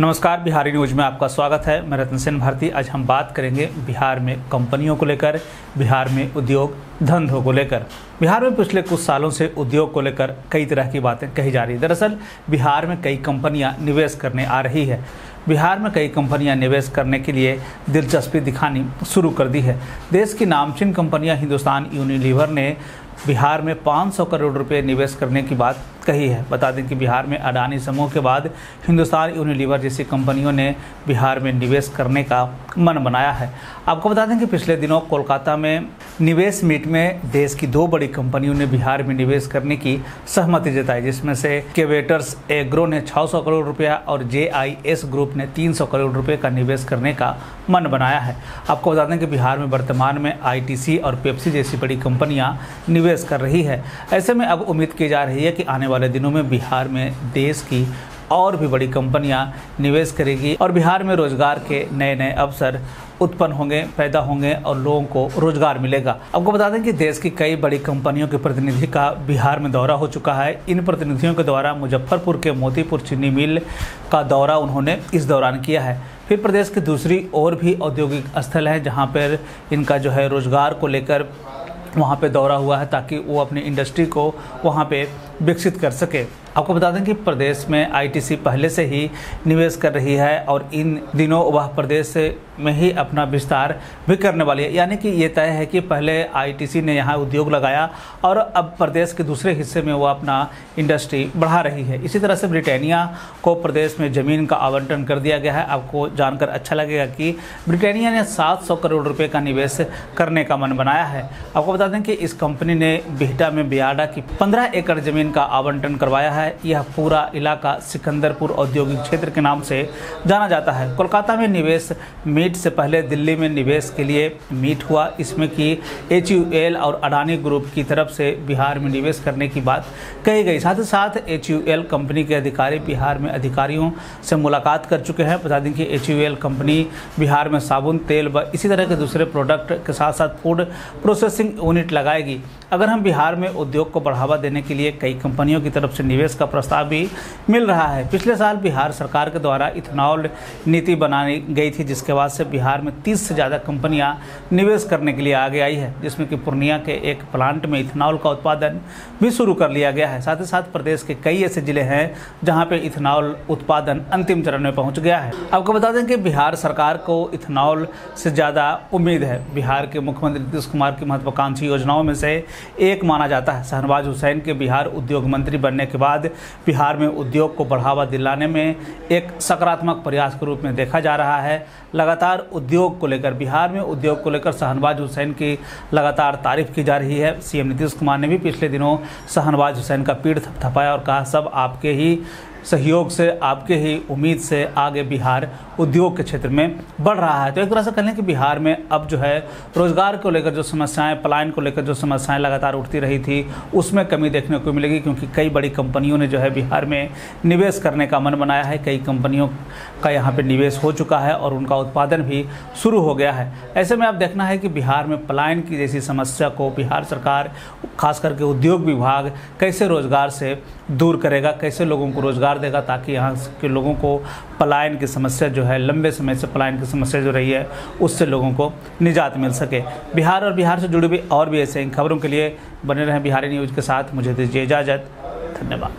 नमस्कार, बिहारी न्यूज में आपका स्वागत है। मैं रतन सिंह भारती। आज हम बात करेंगे बिहार में कंपनियों को लेकर, बिहार में उद्योग धंधों को लेकर। बिहार में पिछले कुछ सालों से उद्योग को लेकर कई तरह की बातें कही जा रही है। दरअसल बिहार में कई कंपनियां निवेश करने आ रही है। बिहार में कई कंपनियां निवेश करने के लिए दिलचस्पी दिखानी शुरू कर दी है। देश की नामचीन कंपनियाँ हिंदुस्तान यूनिलीवर ने बिहार में 500 करोड़ रुपए निवेश करने की बात कही है। बता दें कि बिहार में अडानी समूह के बाद हिंदुस्तान यूनिलीवर जैसी कंपनियों ने बिहार में निवेश करने का मन बनाया है। आपको बता दें कि पिछले दिनों कोलकाता में निवेश मीट में देश की दो बड़ी कंपनियों ने बिहार में निवेश करने की सहमति जताई, जिसमें से क्वेंटर्स एग्रो ने 600 करोड़ रुपया और जेआईएस ग्रुप ने 300 करोड़ रुपये का निवेश करने का मन बनाया है। आपको बता दें कि बिहार में वर्तमान में आईटीसी और पेप्सी जैसी बड़ी कंपनियाँ निवेश कर रही है। ऐसे में अब उम्मीद की जा रही है कि आने वाले दिनों में बिहार में देश की और भी बड़ी कंपनियां निवेश करेगी और बिहार में रोजगार के नए नए अवसर उत्पन्न होंगे, पैदा होंगे और लोगों को रोजगार मिलेगा। आपको बता दें कि देश की कई बड़ी कंपनियों के प्रतिनिधि का बिहार में दौरा हो चुका है। इन प्रतिनिधियों के द्वारा मुजफ्फरपुर के मोतीपुर चीनी मिल का दौरा उन्होंने इस दौरान किया है। फिर प्रदेश की दूसरी और भी औद्योगिक स्थल है जहाँ पर इनका जो है रोजगार को लेकर वहाँ पे दौरा हुआ है, ताकि वो अपनी इंडस्ट्री को वहाँ पे विकसित कर सके। आपको बता दें कि प्रदेश में आईटीसी पहले से ही निवेश कर रही है और इन दिनों वह प्रदेश में ही अपना विस्तार भी करने वाली है। यानी कि ये तय है कि पहले आईटीसी ने यहाँ उद्योग लगाया और अब प्रदेश के दूसरे हिस्से में वह अपना इंडस्ट्री बढ़ा रही है। इसी तरह से ब्रिटेनिया को प्रदेश में ज़मीन का आवंटन कर दिया गया है। आपको जानकर अच्छा लगेगा कि ब्रिटेनिया ने 700 करोड़ रुपये का निवेश करने का मन बनाया है। आपको बता दें कि इस कंपनी ने बिहटा में बियाडा की 15 एकड़ ज़मीन का आवंटन करवाया है। यह पूरा इलाका सिकंदरपुर औद्योगिक क्षेत्र के नाम से जाना जाता है। कोलकाता में निवेश मीट से पहले दिल्ली में निवेश के लिए मीट हुआ, इसमें कि एचयूएल और अडानी ग्रुप की तरफ से बिहार में निवेश करने की बात कही गई। साथ ही साथ एचयूएल कंपनी के अधिकारी बिहार में अधिकारियों से मुलाकात कर चुके हैं। बता दें कि एचयूएल कंपनी बिहार में साबुन, तेल व इसी तरह के दूसरे प्रोडक्ट के साथ साथ फूड प्रोसेसिंग यूनिट लगाएगी। अगर हम बिहार में उद्योग को बढ़ावा देने के लिए कई कंपनियों की तरफ से निवेश का प्रस्ताव भी मिल रहा है। पिछले साल बिहार सरकार के द्वारा इथेनॉल नीति बनाई गई थी, जिसके बाद से बिहार में 30 से ज़्यादा कंपनियां निवेश करने के लिए आगे आई है, जिसमें कि पूर्णिया के एक प्लांट में इथेनॉल का उत्पादन भी शुरू कर लिया गया है। साथ ही साथ प्रदेश के कई ऐसे जिले हैं जहाँ पर इथेनॉल उत्पादन अंतिम चरण में पहुँच गया है। आपको बता दें कि बिहार सरकार को इथेनॉल से ज़्यादा उम्मीद है। बिहार के मुख्यमंत्री नीतीश कुमार की महत्वाकांक्षी योजनाओं में से एक माना जाता है। शाहनवाज़ हुसैन के बिहार उद्योग मंत्री बनने के बाद बिहार में उद्योग को बढ़ावा दिलाने में एक सकारात्मक प्रयास के रूप में देखा जा रहा है। लगातार उद्योग को लेकर, बिहार में उद्योग को लेकर शाहनवाज़ हुसैन की लगातार तारीफ की जा रही है। सीएम नीतीश कुमार ने भी पिछले दिनों शाहनवाज़ हुसैन का पीठ थपथपाया और कहा, सब आपके ही सहयोग से, आपके ही उम्मीद से आगे बिहार उद्योग के क्षेत्र में बढ़ रहा है। तो एक तरह से कह लें कि बिहार में अब जो है रोजगार को लेकर जो समस्याएं, पलायन को लेकर जो समस्याएं लगातार उठती रही थी, उसमें कमी देखने को मिलेगी, क्योंकि कई बड़ी कंपनियों ने जो है बिहार में निवेश करने का मन बनाया है। कई कंपनियों का यहाँ पर निवेश हो चुका है और उनका उत्पादन भी शुरू हो गया है। ऐसे में अब देखना है कि बिहार में पलायन की जैसी समस्या को बिहार सरकार, खास करके उद्योग विभाग, कैसे रोजगार से दूर करेगा, कैसे लोगों को रोजगार देगा, ताकि यहाँ के लोगों को पलायन की समस्या जो है, लंबे समय से पलायन की समस्या जो रही है, उससे लोगों को निजात मिल सके। बिहार और बिहार से जुड़ी हुई और भी ऐसे इन खबरों के लिए बने रहें बिहारी न्यूज़ के साथ। मुझे दीजिए इजाज़त। धन्यवाद।